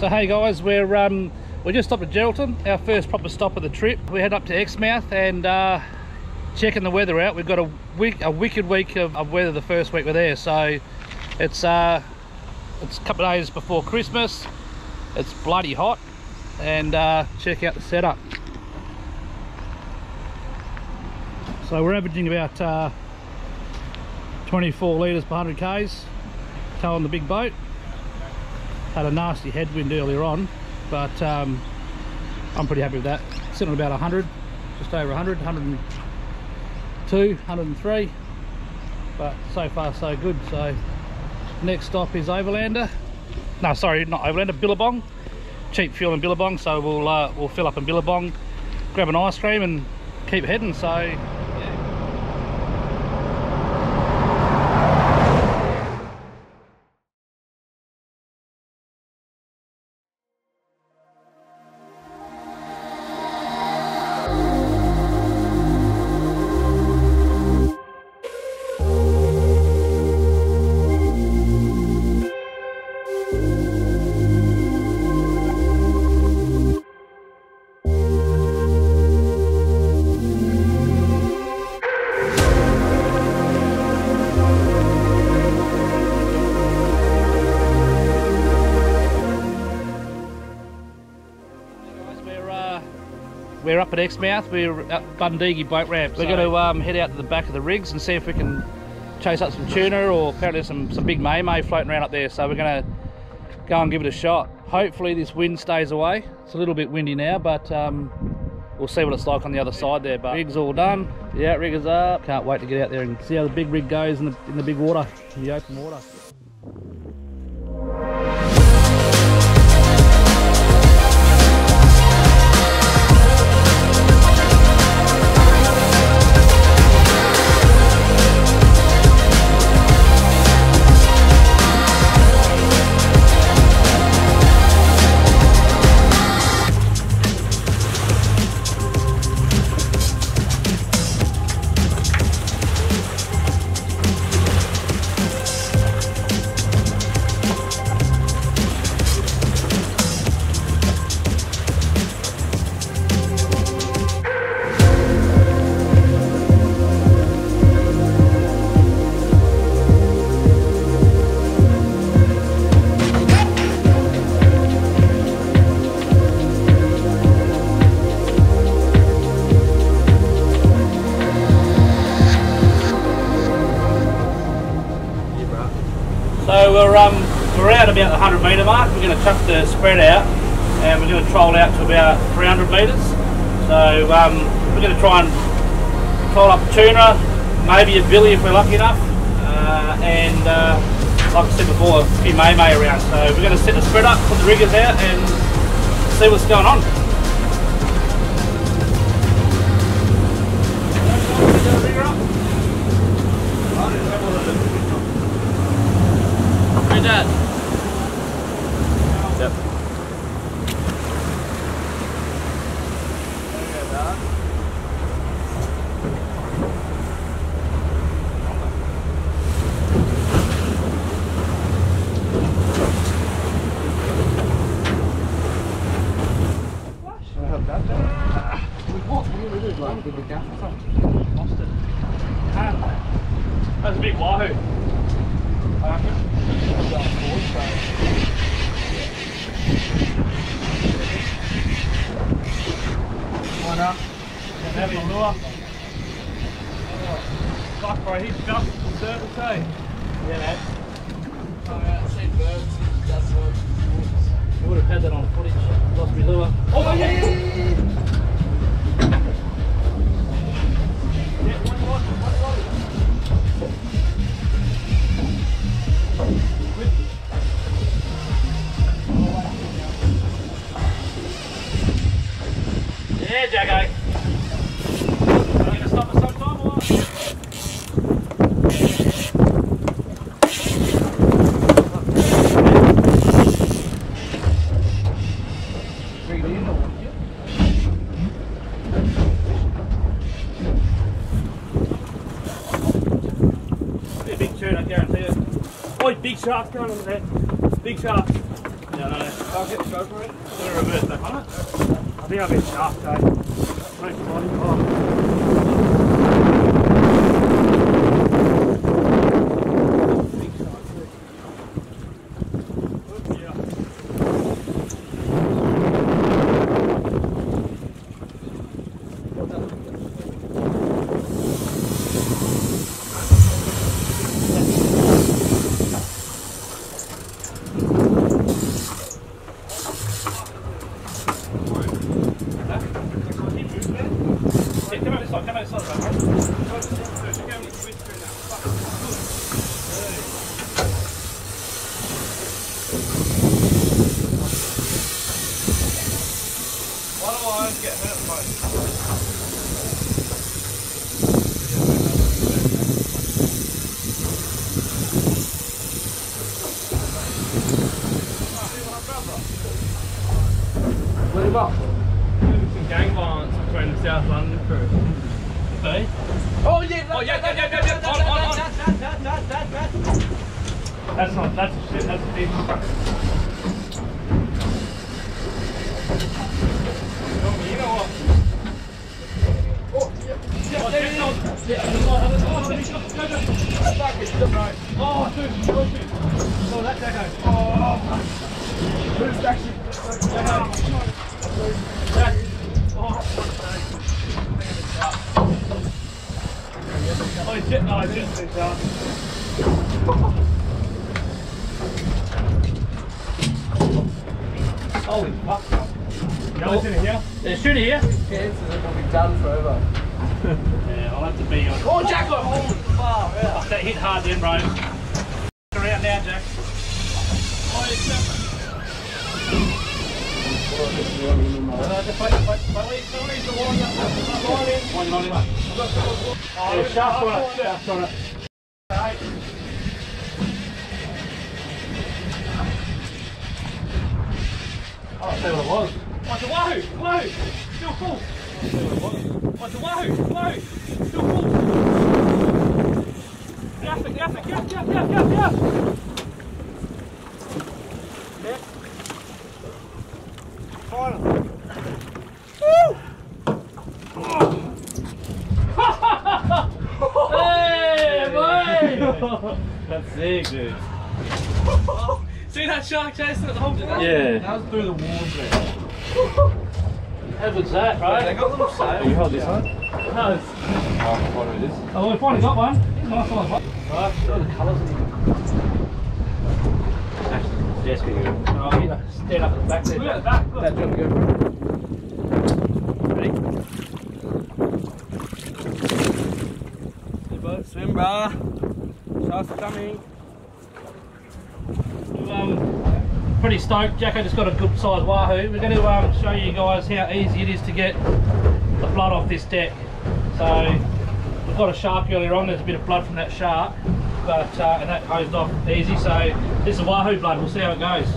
So hey guys, we just stopped at Geraldton, our first proper stop of the trip. We head up to Exmouth and checking the weather out. We've got a wicked week of weather the first week we're there. So it's a couple of days before Christmas. It's bloody hot, and check out the setup. So we're averaging about 24 litres per 100 k's, towing the big boat. Had a nasty headwind earlier on, but I'm pretty happy with that. Sitting at about 100, just over 100, 102, 103, but so far so good. So next stop is Overlander. No, sorry, not Overlander, Billabong. Cheap fuel in Billabong, so we'll fill up in Billabong, grab an ice cream and keep heading. So yeah. We're up at Exmouth, we're at Bundigi Boat Ramp. We're going to head out to the back of the rigs and see if we can chase up some tuna, or apparently some big may-may floating around up there. So we're going to go and give it a shot. Hopefully this wind stays away. It's a little bit windy now, but we'll see what it's like on the other side there. But rig's all done, the outrigger's up. Can't wait to get out there and see how the big rig goes in the big water, in the open water. We're at about the 100 metre mark. We're going to chuck the spread out and we're going to troll out to about 300 metres. So we're going to try and troll up tuna, maybe a billy if we're lucky enough, and like I said before, a few may-may around. So we're going to set the spread up, put the riggers out and see what's going on. That's a big wahoo. One up. There's a lure. Fuck, bro, he's jumping from circle, eh? Yeah, man. I've seen birds. That's what. You would have had that on footage. Lost me lure. Oh, yeah. Yeah, Jacko. Are you going to stop us sometime or what? Pretty big tuna, I guarantee it. Oh, big sharks going on there. Big sharks. No, no, no. I'll get the GoPro in. They're reversed, though, aren't they? I think I've been shaft, eh? Through the walls there. How good's that, right? They got them so. Can you hold this one? No. It's... Oh, we finally got one. Nice one. Right, got the colours in here. Actually, yes, we go. Right. Stand up at the back there. Look at the back. Look. That's really good. Ready? Good boat. Swim, brah. Sharks are coming. Pretty stoked, Jacko just got a good size wahoo. We're going to show you guys how easy it is to get the blood off this deck. So we've got a shark earlier on, there's a bit of blood from that shark, but and that hosed off easy. So this is wahoo blood, we'll see how it goes.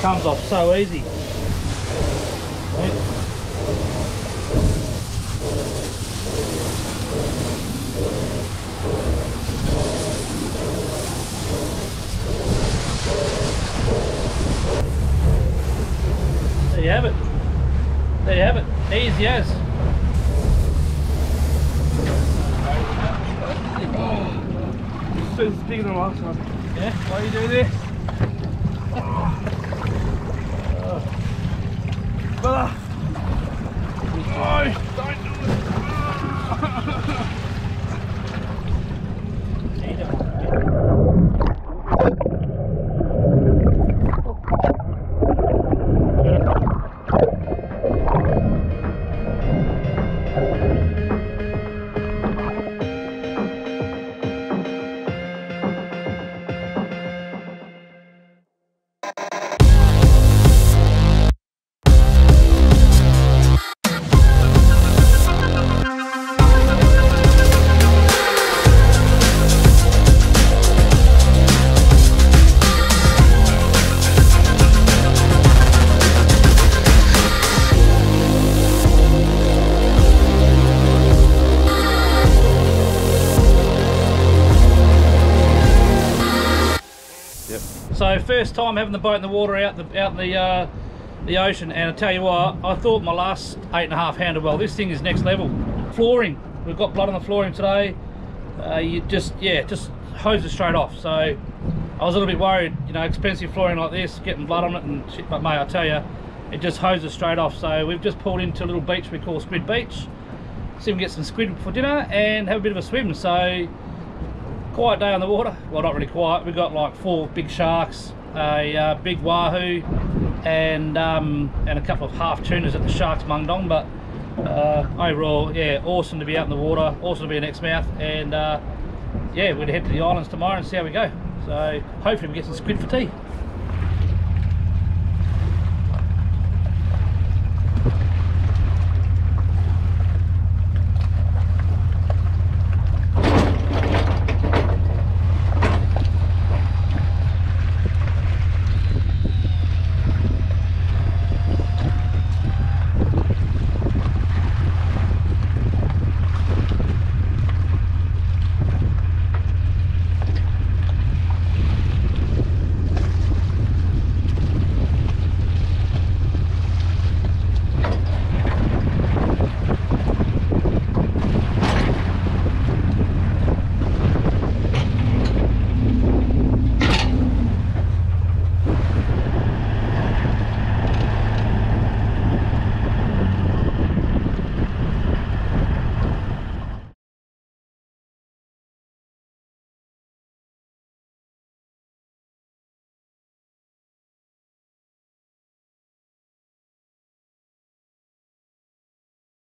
Comes off so easy. Right. There you have it. There you have it. Easy as. Oh, so it's bigger than last time. Yeah. Why are you doing this? So first time having the boat in the water out in the ocean, and I tell you what, I thought my last 8.5-hander, well, this thing is next level. Flooring, we've got blood on the flooring today. You just, yeah, just hose it straight off. So I was a little bit worried, you know, expensive flooring like this, getting blood on it and shit, but mate, I tell you, it just hoses straight off. So we've just pulled into a little beach we call Squid Beach. See if we can get some squid for dinner and have a bit of a swim. So quiet day on the water. Well, not really quiet. We've got like 4 big sharks, a big wahoo, and a couple of half tuners at the sharks mungdong. But overall, yeah, awesome to be out in the water. Awesome to be in Exmouth, and yeah, we're gonna head to the islands tomorrow and see how we go. So hopefully we get some squid for tea.